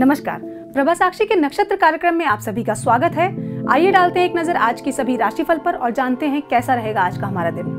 नमस्कार, प्रभासाक्षी के नक्षत्र कार्यक्रम में आप सभी का स्वागत है। आइए डालते हैं एक नजर आज की सभी राशिफल पर और जानते हैं कैसा रहेगा आज का हमारा दिन।